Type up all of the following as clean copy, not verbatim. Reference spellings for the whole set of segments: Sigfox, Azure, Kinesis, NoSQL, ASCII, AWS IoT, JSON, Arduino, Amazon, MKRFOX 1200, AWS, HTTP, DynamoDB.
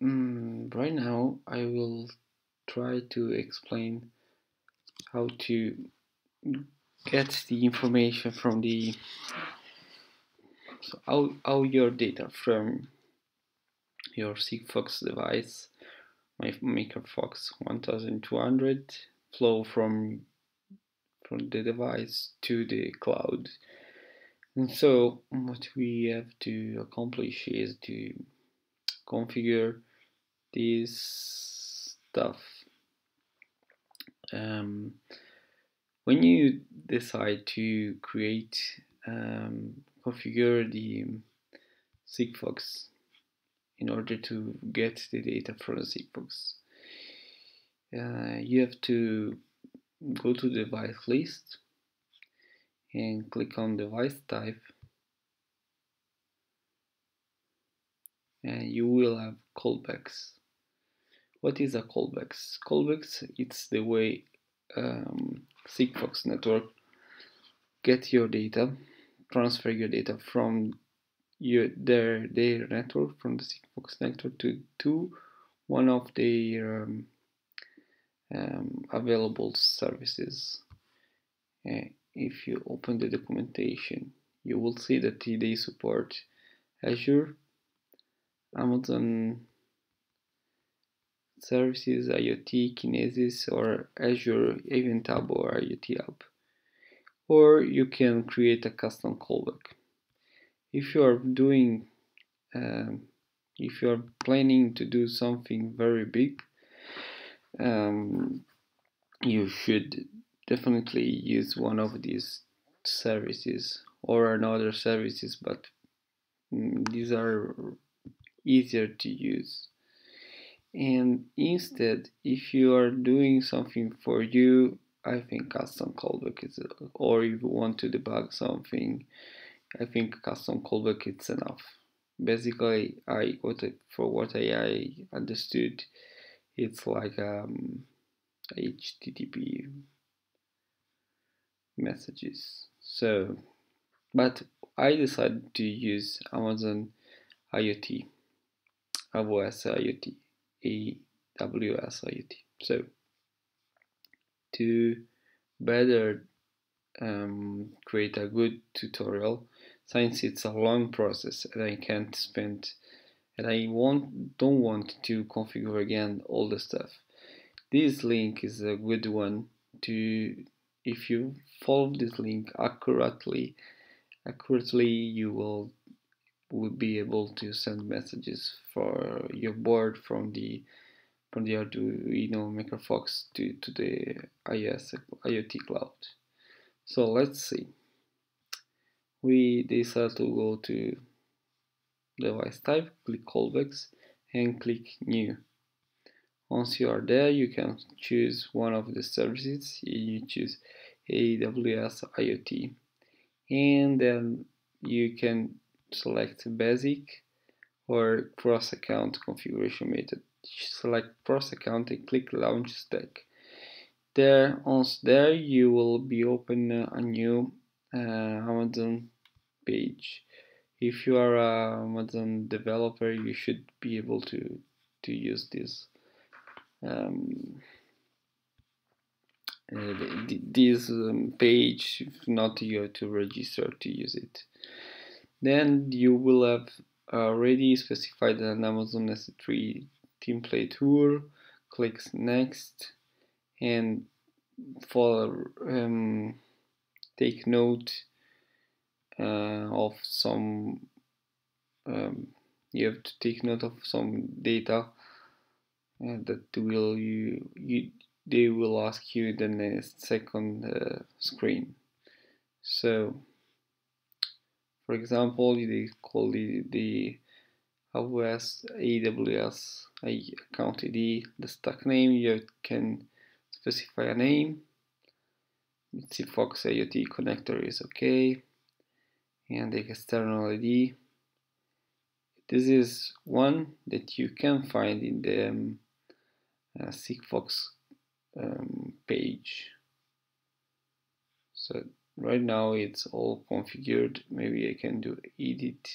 Right now I will try to explain how to get the information from the how your data from your Sigfox device, my MKRFOX 1200, flow from the device to the cloud. And so what we have to accomplish is to configure this stuff. When you decide to create, configure the Sigfox in order to get the data from Sigfox, you have to go to device list and click on device type, and you will have callbacks. What is a callbacks? Callbacks, it's the way Sigfox network get your data, transfer your data from their network, from the Sigfox network to one of their available services. If you open the documentation, you will see that they support Azure, Amazon services, IoT, Kinesis, or Azure Event Hub or IoT Hub. Or you can create a custom callback. If you are doing, if you are planning to do something very big, you should definitely use one of these services or another services, but these are easier to use. And instead, if you are doing something for you, I think custom callback is, or if you want to debug something, I think custom callback is enough. Basically, for what I understood, it's like HTTP messages. So, but I decided to use Amazon IoT, AWS IoT. So, to better create a good tutorial, since it's a long process and I can't spend, and I don't want to configure again all the stuff. This link is a good one to. If you follow this link accurately, you will be able to send messages for your board from the Arduino MKRFOX to the AWS IoT cloud. So let's see. We decide to go to device type, click callbacks, and click new. Once you are there, you can choose one of the services. You choose AWS IoT, and then you can select basic or cross account configuration method. Select cross account and click launch stack. There, once there, you will be open a new Amazon page. If you are an Amazon developer, you should be able to use this. This page. If not, you have to register to use it. Then you will have already specified an Amazon S3 template tool. Click next, and for take note of some. You have to take note of some data. They will ask you the next second screen. So, for example, they call the AWS account ID, the stack name. You can specify a name. Sigfox IoT connector is okay, and the external ID. This is one that you can find in the Sigfox page. So right now it's all configured. Maybe I can do edit,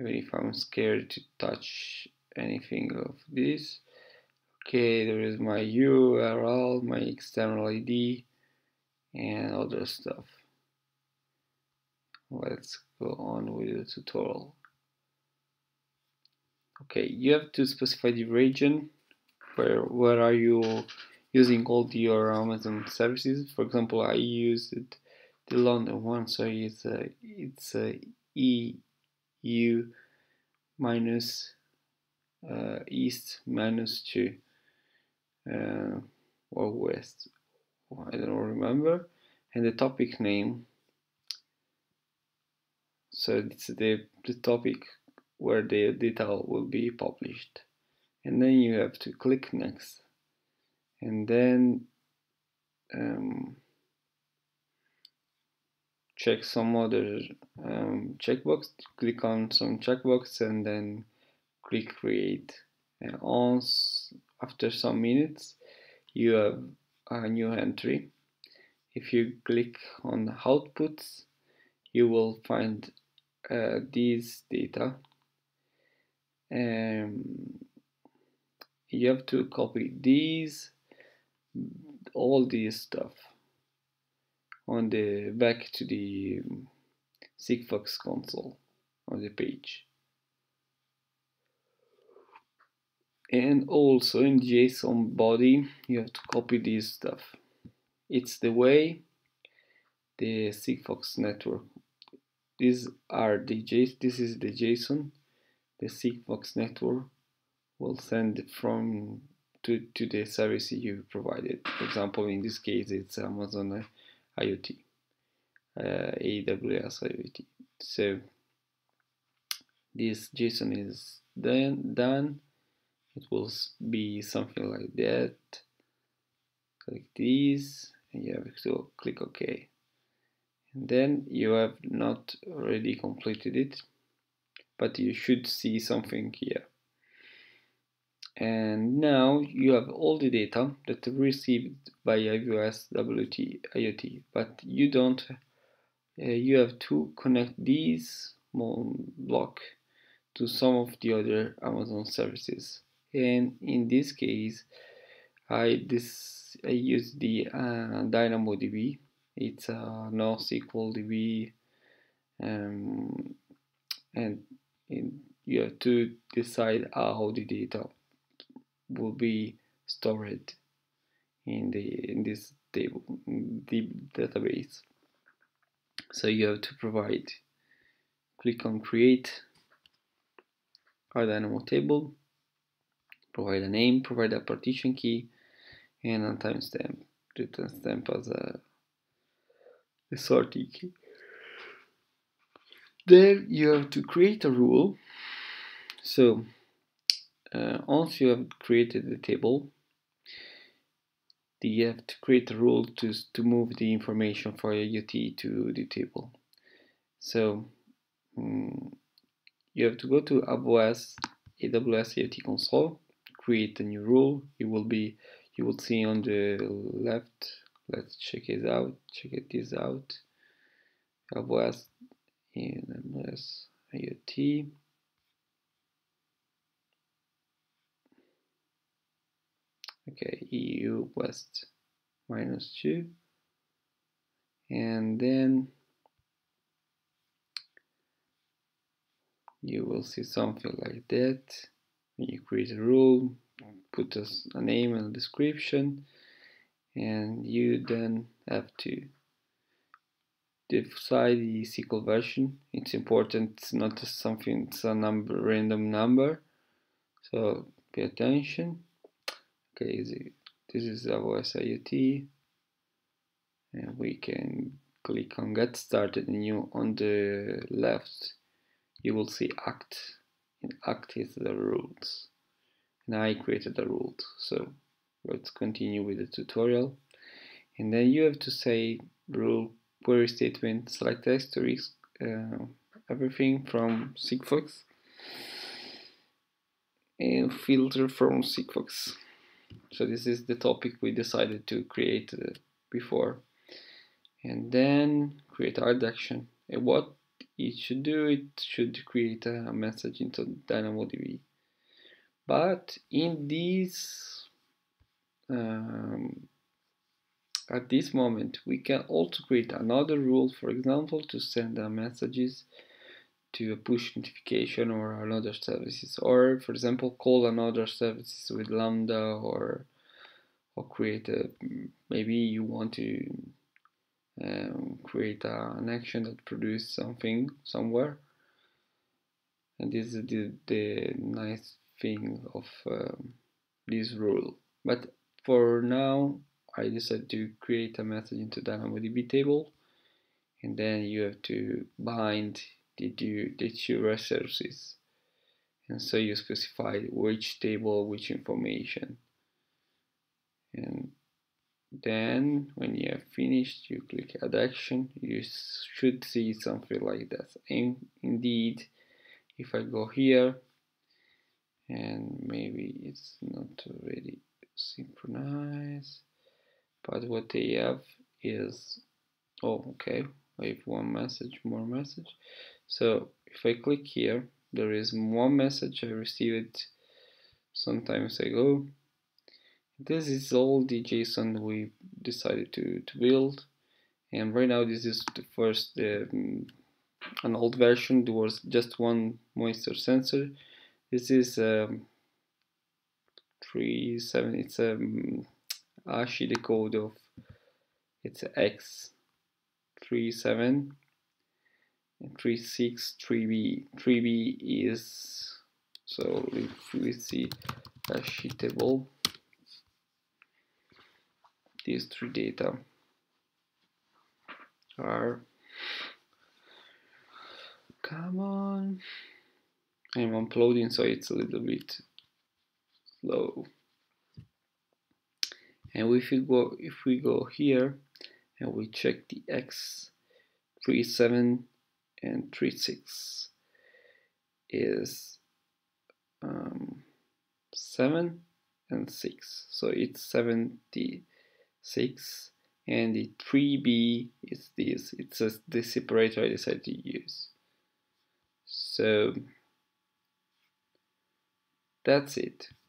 even if I'm scared to touch anything of this. Okay, there is my URL, my external ID, and other stuff. Let's go on with the tutorial. Okay, you have to specify the region where are you using all your Amazon services. For example, I used the London one, so it's EU minus east minus 2 or west. I don't remember. And the topic name. So it's the topic where the data will be published. And then you have to click next. And then check some other checkbox. Click on some checkbox and then click create. And after some minutes, you have a new entry. If you click on outputs, you will find these data. You have to copy these, all this stuff, on the back to the Sigfox console on the page. And also in JSON body, you have to copy this stuff. It's the way the Sigfox network. This is the JSON the Sigfox network will send from to the service you provided. For example, in this case, it's Amazon IoT, AWS IoT. So this JSON is then done. It will be something like that, like this, and you have to click OK. And then you have not already completed it, but you should see something here. And now you have all the data that received by AWS IoT, but you don't. You have to connect these block to some of the other Amazon services. And in this case, I use the DynamoDB. It's a NoSQL DB, and you have to decide how the data will be stored in this table, the database. So you have to provide. Click on create a Dynamo table. Provide a name, provide a partition key, and a timestamp. The timestamp as a sorting key. Then you have to create a rule. So once you have created the table, you have to create a rule to move the information for IoT to the table. So you have to go to AWS IoT console. Create a new rule. You will see on the left. Let's check it out. AWS IoT. Okay, EU West -2, and then you will see something like that. You create a rule, put a name and a description, and you then have to decide the SQL version. It's important, it's not just something, it's a number, random number. So pay attention. Okay, this is AWS IoT, and we can click on Get Started. And you on the left, you will see act, and act is the rules. And I created the rules, so let's continue with the tutorial. And then you have to say rule query statement select asterisk everything from Sigfox and filter from Sigfox. So this is the topic we decided to create before, and then create hard action. And what it should do, it should create a message into DynamoDB. But in this, at this moment, we can also create another rule, for example, to send messages to a push notification or another services, or for example, call another services with Lambda, or create a, maybe you want to create an action that produce something somewhere. And this is the nice thing of this rule. But for now, I decided to create a message into DynamoDB table, and then you have to bind the two resources, and so you specify which table, which information, and then when you have finished, you click add action. You should see something like that. And indeed, if I go here, and maybe it's not already synchronized, but what they have is, oh, okay, I have one message, more message. So if I click here, there is one message I received some time ago. This is all the JSON we decided to build, and right now this is the first an old version. There was just one moisture sensor. This is 3.7. It's ASCII decode of it's X37. 36 3B. 3B is, so if we see ASCII table, these three data are, come on, I'm uploading, so it's a little bit slow. And if we go here and we check the X37 and 36 is 7 and 6, so it's 76, and the 3B is this. It's the separator I decided to use. So that's it.